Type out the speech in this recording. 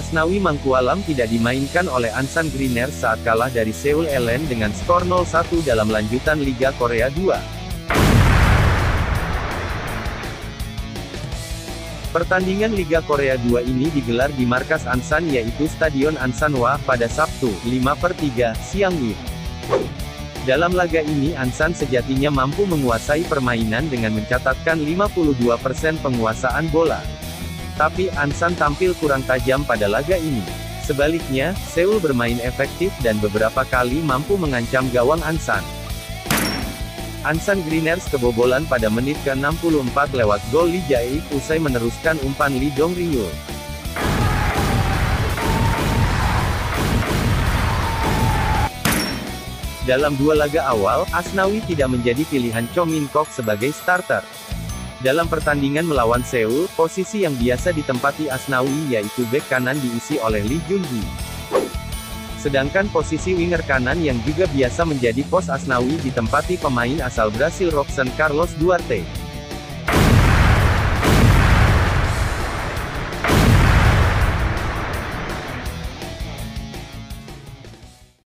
Asnawi Mangkualam tidak dimainkan oleh Ansan Greeners saat kalah dari Seoul E-Land dengan skor 0-1 dalam lanjutan Liga Korea 2. Pertandingan Liga Korea 2 ini digelar di markas Ansan yaitu Stadion Ansanwa pada Sabtu, 5/3, siang WIB. Dalam laga ini Ansan sejatinya mampu menguasai permainan dengan mencatatkan 52% penguasaan bola. Tapi Ansan tampil kurang tajam pada laga ini. Sebaliknya, Seoul bermain efektif dan beberapa kali mampu mengancam gawang Ansan. Ansan Greeners kebobolan pada menit ke-64 lewat gol Lee Jae-e, usai meneruskan umpan Lee Jong-ri-yul. Dalam dua laga awal, Asnawi tidak menjadi pilihan Chong In-kok sebagai starter. Dalam pertandingan melawan Seoul, posisi yang biasa ditempati Asnawi yaitu bek kanan diisi oleh Lee Jung-hee. Sedangkan posisi winger kanan yang juga biasa menjadi pos Asnawi ditempati pemain asal Brasil Roxon Carlos Duarte.